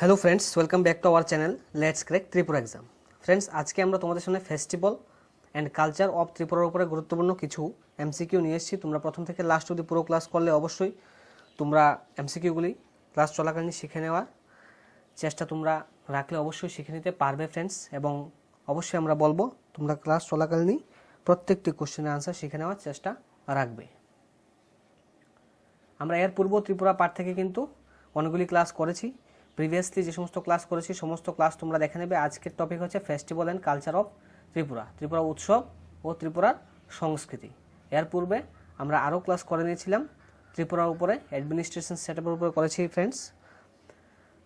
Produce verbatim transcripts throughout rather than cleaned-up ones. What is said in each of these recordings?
Hello friends welcome back to our channel let's crack Tripura exam. Friends आज के आमरा तुम्हारे सामने फेस्टिवल एंड कल्चर अफ त्रिपुरार उपरे गुरुत्वपूर्ण किछु एमसीक्यू निये एसेछि। तुम्हारा प्रथम थेके लास्ट अब्दि पुरो क्लास करले अवश्यई तुम्हारा एमसीक्यूगुली क्लास चलाकालीन शिखे नेवार चेष्टा तुम्हारा राखले अवश्यई शिखे निते पारबे फ्रेंड्स। एबं अवश्यई आमरा बोलबो तुम्हारा क्लास चलाकालीन प्रत्येकटी क्वेश्चनेर आंसर शिखे नेवार चेष्टा राखबे। आमरा एर पूर्व त्रिपुरा पार्ट थेके किन्तु अनेकगुली क्लास करेछि। प्रिवियसली जे समस्त क्लास करेছি समस्त क्लास तुम्हारा देखे नेবে। आजकेर टपिक होच्छे festival and culture of Tripura, Tripura उत्सव और त्रिपुरार संस्कृति। एर पूर्वे आमरा आरो क्लास करे नियेछिलाम त्रिपुरार उपरे एडमिनिस्ट्रेशन सेटअपेर उपरे करेছি फ्रेंड्स,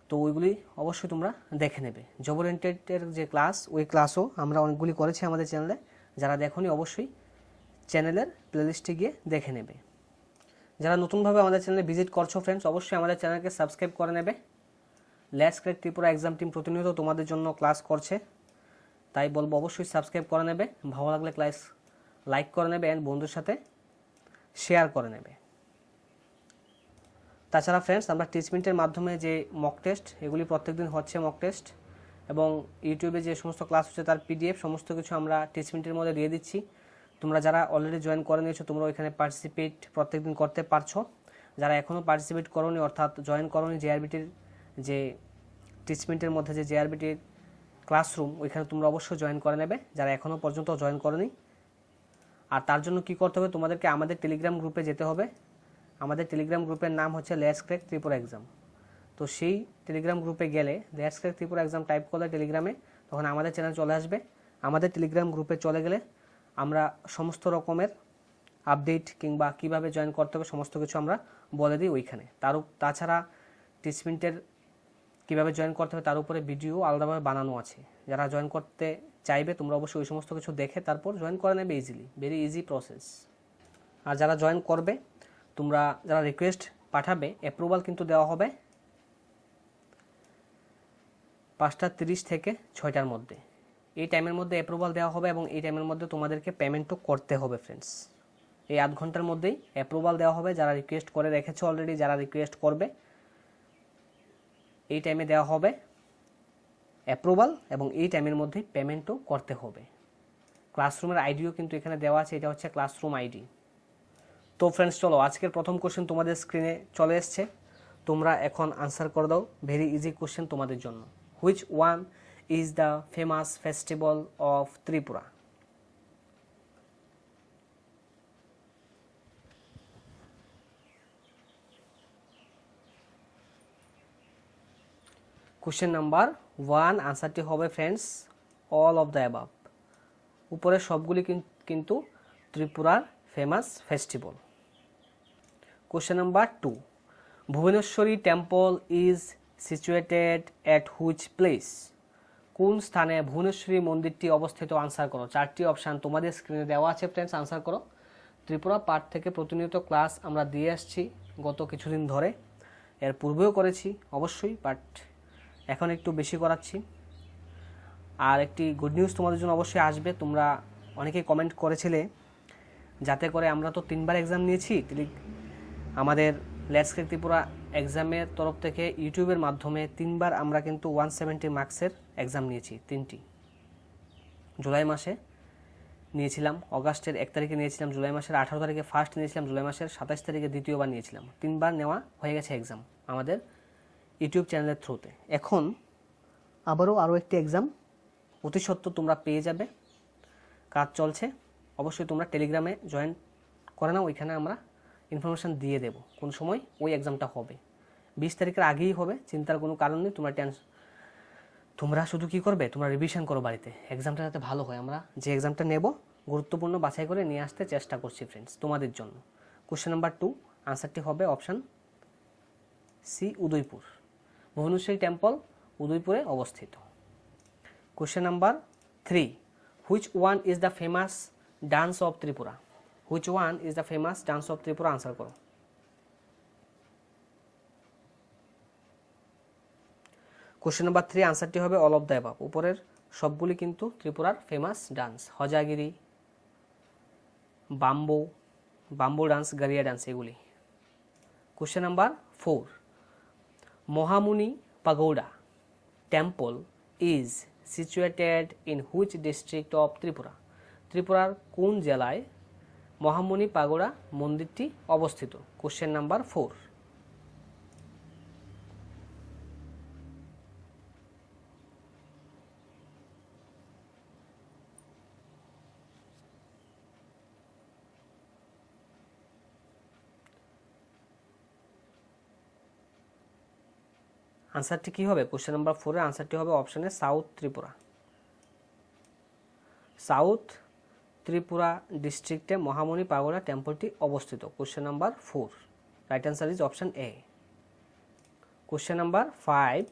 तो ओइगुली अवश्यई तुम्हारा देखे नेবে। जबर इंटेंटेर जे क्लास ओई क्लासओ आमरा अनेकगुली करेছি आमादेर चैनेले, जारा देखोनि अवश्यई चैनेलेर प्लेलिस्टे गिये देखे नेবে। जारा नतुन भावे आमादेर चैनेले भिजिट करছো फ्रेंड्स अवश्यई आमादेर चैनेलके सबस्क्राइब करे नेবে। Let's crack Tripura exam team प्रतिनियत तुम्हारे जो क्लास करछे ताई बोलबो अवश्य सबसक्राइब करे नेबे। भालो लागले क्लास लाइक करे नेबे एंड बंधुर साथे शेयर करे नेबे। ताछाड़ा फ्रेंड्स आमरा टीचमिंटेर माध्यमे जे मक टेस्ट एगुली प्रत्येक दिन होच्छे मक टेस्ट एबं यूट्यूबे जे समस्त क्लास होच्छे तार पीडिएफ समस्त किछु आमरा टीचमिंटेर मध्य दिए दिच्छी। तोमरा जारा अलरेडी जयन करे नियेछो तोमरा ओइखाने पार्टिसिपेट प्रत्येक दिन करते पारछो। जारा एखोनो पार्टिसिपेट करोनि अर्थात जयन करोनि जेआरबीटी जे टीचमिंटर मध्य जे जेआरबीटी क्लासरूम ओइखाने तोमरा अवश्य जयन करे नेबे जारा एखोनो पर्यन्त जयन करनी। आर तार जोन्नो कि करते होबे तोमादेरके आमादेर टेलिग्राम ग्रुपे जेते होबे। आमादेर टेलिग्राम ग्रुपेर नाम होच्छे लेट्स क्रैक त्रिपुरा एग्जाम। तो सेई टेलिग्राम ग्रुपे गेले let's crack Tripura exam type करले टेलिग्रामे तखन आमादेर चैनल चले आसबे। आमादेर टेलिग्राम ग्रुपे चले गेले आमरा समस्त रकमेर आपडेट किंबा किभाबे जयन करते होबे समस्त किछु आमरा बले दिई ओइखाने। तार ताछाड़ा टीचमिंटेर কিভাবে জয়েন করতে হবে তার উপরে ভিডিও আলাদাভাবে বানানো আছে। যারা জয়েন করতে চাইবে তোমরা অবশ্যই ওই সমস্ত কিছু দেখে তারপর জয়েন করে নেবে ইজিলি, ভেরি ইজি প্রসেস। আর যারা জয়েন করবে তোমরা যারা রিকোয়েস্ট পাঠাবে অ্যাপ্রুভাল কিন্তু দেওয়া হবে পাঁচটা তিরিশ থেকে ছয়টার মধ্যে, এই টাইমের মধ্যে অ্যাপ্রুভাল দেওয়া হবে এবং এই টাইমের মধ্যে তোমাদেরকে পেমেন্টও করতে হবে ফ্রেন্ডস। এই আধ ঘন্টার মধ্যেই অ্যাপ্রুভাল দেওয়া হবে। যারা রিকোয়েস্ট করে রেখেছো অলরেডি যারা রিকোয়েস্ট করবে এই টাইমে দেওয়া হবে অ্যাপ্রুভাল এবং এই টাইমের মধ্যে পেমেন্টও করতে হবে। ক্লাসরুমের আইডিও কিন্তু এখানে দেওয়া আছে, এটা হচ্ছে ক্লাসরুম আইডি। তো फ्रेंड्स চলো আজকের প্রথম কোশ্চেন তোমাদের স্ক্রিনে চলে আসছে, তোমরা এখন আনসার করে দাও। ভেরি ইজি কোশ্চেন তোমাদের জন্য। Which one is the famous festival of Tripura? Question number one answer हो friends all of the above. ऊपर सबगुली किन्तु त्रिपुरार famous festival. Question number two Bhubaneswari temple is situated at which place? कौन स्थाने भुवनेश्वरी मंदिरटी अवस्थित? आंसर करो। चारटी अपशन तुम्हारे स्क्रिने देवा आछे फ्रेंड्स, आंसर करो। त्रिपुरा पार्ट थेके प्रतिनियत क्लास आमरा दिए आसछि गत किछुदिन धरे, एर पूर्वेও करेছি अवश्यই बाट এখন একটু বেশি করাচ্ছি। আর একটি গুড নিউজ তোমাদের জন্য অবশ্যই আসবে, তোমরা অনেকেই কমেন্ট করেছিলে যাতে করে আমরা তো তিনবার এক্সাম নিয়েছি আমাদের লেটস কে ত্রিপুরা এক্সামের তরফ থেকে ইউটিউবের মাধ্যমে তিনবার আমরা কিন্তু একশো সত্তর মার্কসের এক্সাম নিয়েছি। তিনটি জুলাই মাসে নিয়েছিলাম, অগাস্টের এক তারিখে নিয়েছিলাম, জুলাই মাসের আঠারো তারিখে ফার্স্ট নিয়েছিলাম, জুলাই মাসের সাতাশ তারিখে দ্বিতীয়বার নিয়েছিলাম। তিনবার নেওয়া হয়ে গেছে এক্সাম আমাদের यूट्यूब चैनल थ्रूते। एखन आबारो आरो एकटी एग्जाम अति सत्व तोमरा पेये जाबे, काज चलछे। अवश्यई तोमरा टेलिग्रामे जयेन करे नाओ, ओइखाने आमरा इनफरमेशन दिए देब कोन समय ओई एग्जामटा होबे। बीस तारिखेर आगेई होबे, चिंतार कोनो कारण नेই। तोमरा टेंशन तोमरा शुधु कि करबे तोमरा रिविजन करो बाड़ीते, एग्जामटा जाते भालो हय। आमरा जे एग्जामटा नेब गुरुत्वपूर्ण बाछाई करे निये आसते चेष्टा करछि फ्रेंड्स तोमादेर जोन्नो। क्वेश्चन नम्बर टू आंसारटी होबे option C Udaipur. Bhubaneswari temple उदयपुरे अवस्थित। Question number three which one is the famous dance of Tripura? Which one is the famous dance of Tripura? Answer करो। क्वेश्चन नम्बर थ्री आंसरटी होबे ऑल ऑफ द अबाव। ऊपरेर सबगुली किन्तु त्रिपुरार famous dance, Hojagiri, bamboo bamboo dance, Garia dance एगुली। Question number four Mahamuni pagoda temple is situated in which district of Tripura? Tripurar কোন জেলায় মহামুনি পাগোড়া মন্দিরটি অবস্থিত? Question number four. आंसर की question number four answer option है साउथ त्रिपुरा। साउथ त्रिपुरा डिस्ट्रिक्टे Mahamuni pagoda temple अवस्थित। Question number four right answer is option A. Question number five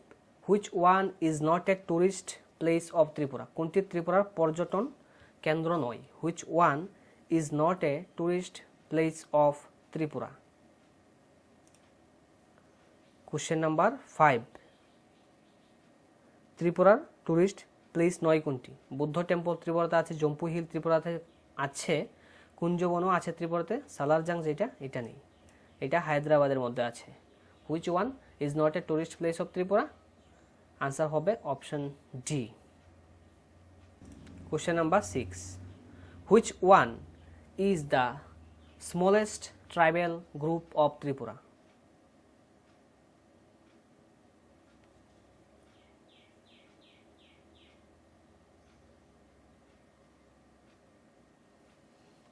which one is not a tourist place of Tripura? कोनटी त्रिपुरार पर्यटन केंद्र नय? Which one is not a tourist place of Tripura? Question number five त्रिपुरार tourist place नय कोनटी? Buddha temple त्रिपुराते आछे, जम्पू हिल त्रिपुराते आछे, कुंजबनो आछे त्रिपुराते, सालारजांग जेटा एटा नेই, एटा हायद्राबादेर मध्ये आछे। Which one is not a tourist place of Tripura? Answer होबे option D. Question number six which one is the smallest tribal group of Tripura?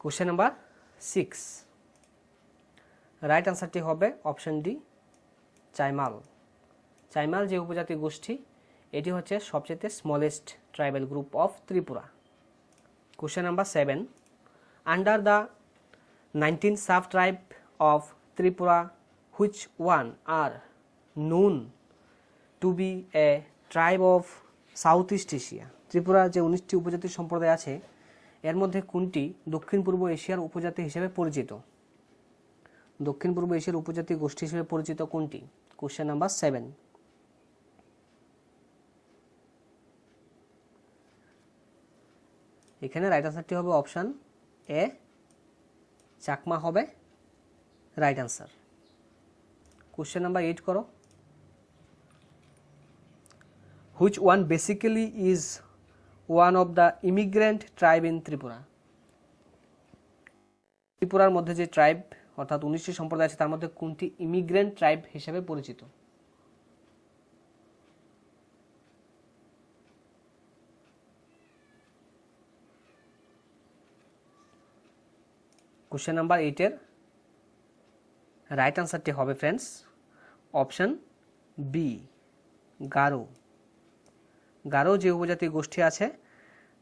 Question number six right answer टी होबे ऑप्शन डी चाइमाल। चाइमाल जो उपजाति गोष्ठी एटी होच्छे सबचेये smallest tribal group of Tripura. Question number seven under the nineteen sub tribe of Tripura which one are known to be a tribe of south east Asia? Tripura जो उन्नीस टी उपजाति सम्प्रदाय आछे एर मध्य कोनटी दक्षिण पूर्व एशियार उपजाति हिसेबे परिचित? दक्षिण पूर्व एशियार उपजाति गोष्ठी हिसेबे परिचित कोनटी? Question number seven. एखाने राइट आंसरटी होबे ऑप्शन ए चाकमा होबे right answer. Question number eight करो which one basically is one of the immigrant tribe in Tripura? त्रिपुरार मध्य जो ट्राइब अर्थात उन्नीस सम्प्रदाय तार मध्य कोनटी इमिग्रेंट ट्राइब हिसेबे परिचित? क्वेश्चन नम्बर एटर राइट आंसरटी होबे friends option B Garo. Garo जो उपजाति गोष्ठी आछे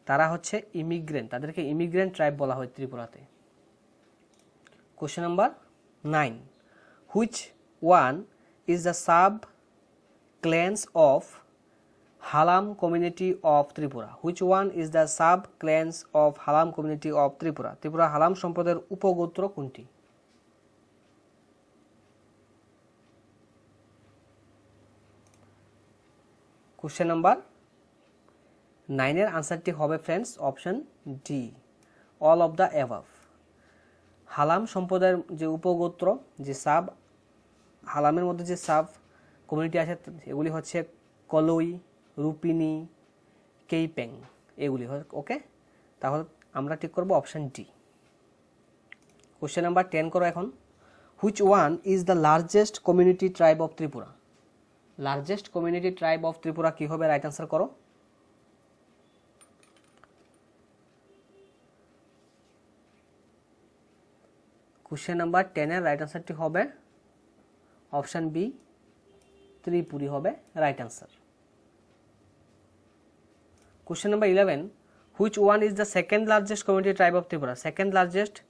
तारा होच्छे इमिग्रेंट, तादेरके इमिग्रेंट ट्राइब बला हय त्रिपुराते। Question number nine which one is the sub clans of Halam community of Tripura? Which one is the sub clans of Halam community of Tripura? Tripura Halam सम्प्रदायेर उपगोत्र कोनटी? क्वेश्चन नम्बर नाइनर आंसरटी होबे friends option D all of the above. Halam सम्प्रदायेर जो उपगोत्र जो सब हालामेर मध्य जो सब कम्युनिटी आछे एगुली होच्छे कलोई, रूपिनी, केइपेंग एगुली। ओके ताहले आमरा ठीक करब option D. Question number ten करो एखन which one is the largest community tribe of Tripura? Largest community tribe of Tripura की होबे? राइट आंसर करो। क्वेश्चन नम्बर टेन एर राइट आंसर टी होबे ऑप्शन बी त्रिपुरी होबे right answer. Question number eleven which one is the second largest community tribe of Tripura? Second largest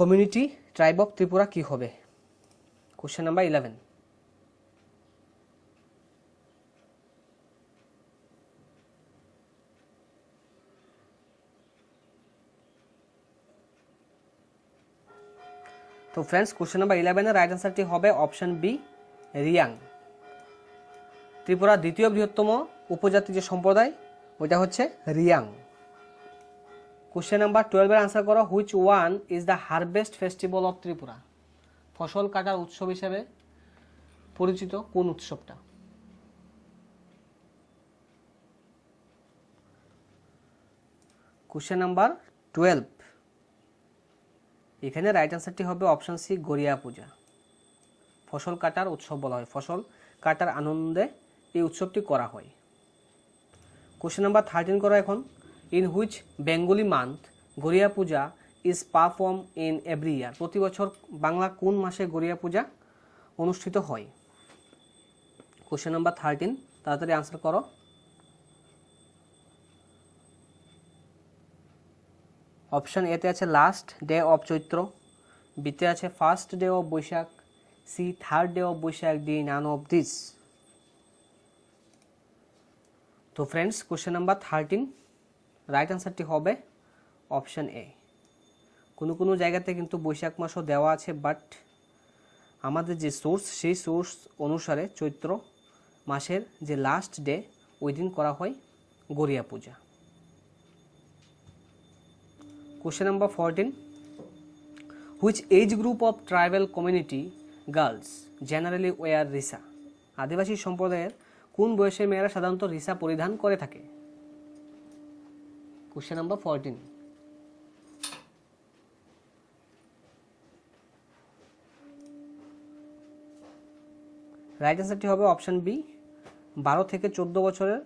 community tribe of Tripura की होबे? Question number eleven. तो friends question number eleven right answer टी होबे option B Reang. Tripura द्वितीय बृहत्तम उपजाति जो सम्प्रदाय ओटा होच्छे रियांग। क्वेश्चन नम्बर ट्वेल्व एर आंसर करो which one is the harvest festival of Tripura? फसल काटार उत्सव हिसेबे परिचित कोन उत्सवटा? क्वेश्चन नम्बर ट्वेल्व एखाने राइट आंसर टी होबे ऑप्शन सी गोरिया पूजा। फसल काटार उत्सव बला हय, फसल काटार आनंदे ये उत्सवटी करा हय। क्वेश्चन नम्बर थार्टीन करो एखन, in which Bengali month Goriya Puja is perform in every year. प्रति बछर बांगला कोन मासे गोरिया पूजा अनुष्ठित हय? क्वेश्चन नम्बर थार्टीन ताड़ाताड़ी आंसर करो। ऑप्शन ए ते आछे last day of Chaitra, B ते आछे first day of Baishakh, C third day of Baishakh, D none of this. तो friends question number thirteen right answer टी होबे ऑप्शन ए। कोनो कोनो जायगाते किन्तु बैशाख मासो देवा आछे, बाट आमादेर जे सोर्स सेई सोर्स अनुसारे चैत्र मासेर जे लास्ट डे ओई दिन करा हय गोरिया Puja. Question number fourteen, which age group of tribal community girls generally wear risa? आदिवासी सम्प्रदायेर कोन बयसे मेयेरा साधारणत रिसा परिधान करे थाके? Question number fourteen. राइट आंसरटी होबे ऑप्शन बी, बारो थेके चौदो बछरेर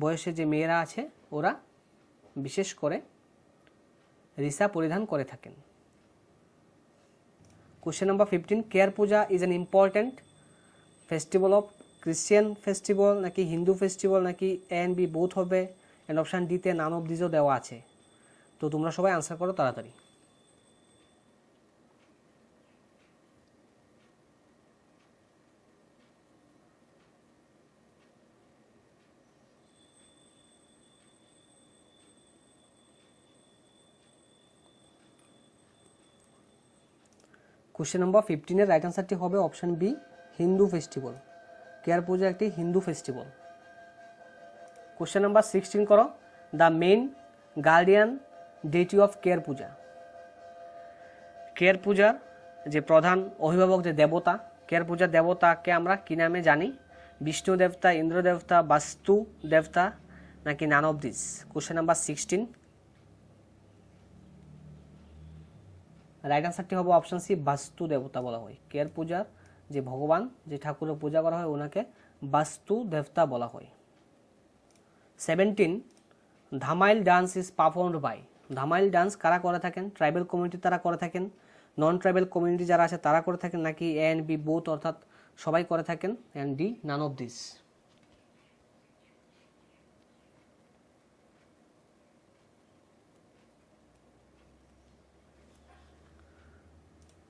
बयसे जे मेयेरा आछे ओरा विशेष करे रिसा परिधान करे थाकेन। Question number fifteen, Ker Puja is an important festival of Christian festival ना कि हिंदू फेस्टिवल ना कि ए एंड बी बोथ होबे? एंड ऑप्शन डी ते नान अफ दिसो देवा आछे। तो तुम्हारा सबाई आंसर करो ताड़ाताड़ी। Question number fifteen right answer टी होबे option B Hindu festival. Ker Puja एक Hindu festival. Question number sixteen करो, the main guardian deity of Ker Puja. Ker Puja जे प्रधान अभिभावक जे देवता, केयर पूजा देवता के आमरा कि नामे जानी? विष्णु देवता, इंद्र देवता, वास्तु देवता ना कि none of this? Question number sixteen right आंसरटी होबे ऑप्शन सी वास्तु देवता बोला हय। केयर पूजार जे भगवान जे ठाकुर पूजा करा हय उनाके वास्तु देवता बोला हय। Seventeen, Dhamail dance is performed by. Dhamail dance कारा करे थाकेन? ट्राइबल कम्युनिटी तारा करे थाकेन, नन ट्राइबल कम्युनिटी जारा आछे तारा करे थाकेन नाकि ए एंड बी बोथ अर्थात सबाई करे थाकेन? And D none of this.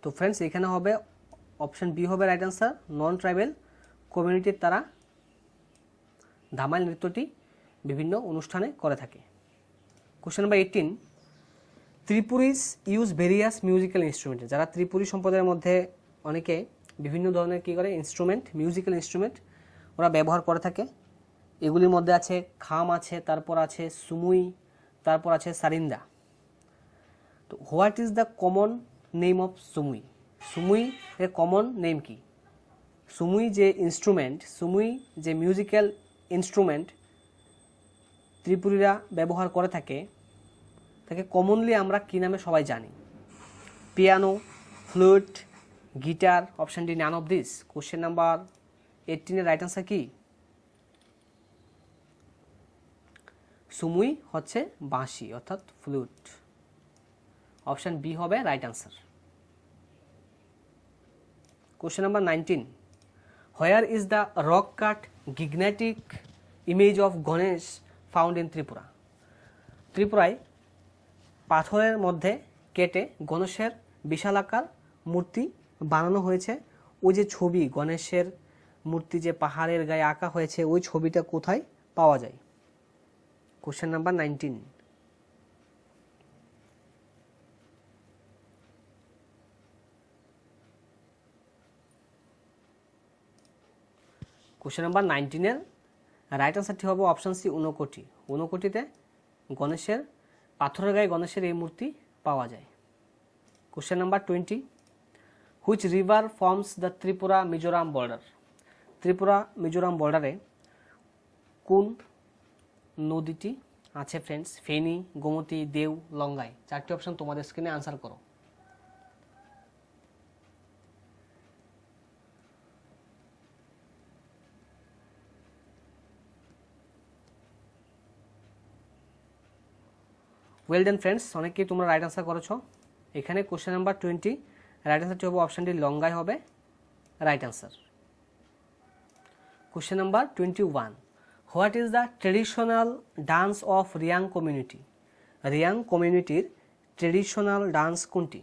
तो फ्रेंड्स एखाने होबे ऑप्शन बी होबे right answer, non tribal community तारा धामाइल नृत्यटी विभिन्न अनुष्ठाने करे थाके। Question number eighteen, Tripuris use various musical instrument. जरा त्रिपुरी सम्प्रदायेर मध्ये अनेके विभिन्न धरनेर कि करे इन्स्ट्रुमेंट म्यूजिकल इन्स्ट्रुमेंट ओरा व्यवहार करे थाके। एगुलिर मध्ये आछे खाम, आछे तारपर आछे सुमुई, तारपर आछे सारिंदा। तो what is the common name of सुमुई? सुमुई के कॉमन नेम की? सुमुई जे इंस्ट्रूमेंट, सुमुई जे म्यूजिकल इंस्ट्रूमेंट त्रिपुरीरा व्यवहार करे थाके ताके कॉमनली आमरा की नामे सबाई जानी? Piano, flute, guitar. Option D none of this. Question number eighteen right answer की? सुमुई होच्छे बांशी अर्थात फ्लूट। ऑप्शन बी होबे right answer. Question number nineteen, which is the rock cut gigantic image of Ganesh found in Tripura? त्रिपुराय पाथरेर मध्य केटे गणेशेर विशालाकार मूर्ति बनानो हयेछे। ओई जे छवि गणेशेर मूर्ति जे पहाड़ेर गाये आँका हयेछे ओई छविटा कोथाय पावा जाय? Question number nineteen. Question number nineteen एर राइट आंसर टी होबे ऑप्शन सी उनकोटी। उनकोटीते गणेशेर पाथरेर गाये गणेशेर ए मूर्ति पावा जाय। Question number twenty, which river forms the Tripura Mizoram border? Tripura Mizoram बॉर्डारे कोन नदीटी आछे फ्रेंड्स फेनी गोमती देव लंगाई चारटी अपशन तुम्हारे स्क्रिने आंसर करो। वेल डन फ्रेंड्स अनेकेई तोमरा राइट आंसर करेछो। एखाने question number twenty right answer होबे अपशन डी लंगाई होबे right answer. Question number twenty one what is the traditional dance of Reang community Reang कम्युनिटीर ट्रेडिशनल डांस कोनटी।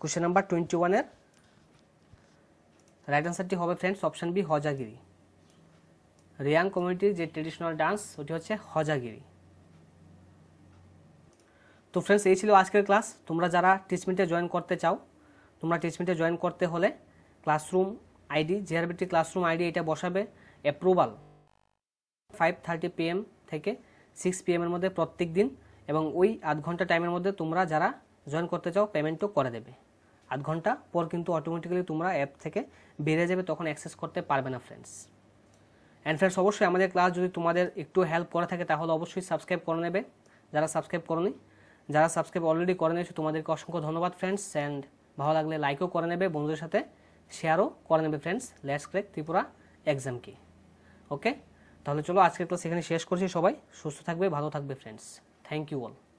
क्वेश्चन नम्बर ट्वेंटी वन एर right answer टी होबे friends option B Hojagiri. Reang community जो traditional dance वो हे हजागिरी। तो फ्रेंड्स ये आजकल क्लास तुम्हारा जरा टीचमिंटे जॉइन करते चाओ तुम्हारा टीचमिंटे जॉइन करते होले classroom ID JRBT classroom ID ये बसाबे एप्रूवल फाइव थार्टी पीएम थेके सिक्स पीएम मध्य प्रत्येक दिन एवं ओई आध घंटा टाइम मध्य तुम्हारा जरा जॉइन करते चाओ पेमेंटो करे देबे आध घंटा पर किन्तु अटोमेटिकली तुम्हारा एप थेके बेरिये जाबे तखन एक्सेस करते पारबे ना फ्रेंड्स। एंड फ्रेंड्स अवश्य हमारे क्लास जो तुम्हारा एकटू हेल्प करे थाके ताहले अवश्य सबसक्राइब करे नेबे जरा सबसक्राइब करनी যারা সাবস্ক্রাইব অলরেডি করে নিয়েছো তোমাদেরকে অসংখ্য ধন্যবাদ फ्रेंड्स। এন্ড ভালো লাগলে লাইকও করে নেবে বন্ধুদের সাথে শেয়ারও করে নেবে friends let's crack Tripura exam কি ওকে। তাহলে চলো আজকের ক্লাস এখানে শেষ করছি। সবাই সুস্থ থাকবে ভালো থাকবে फ्रेंड्स। Thank you all.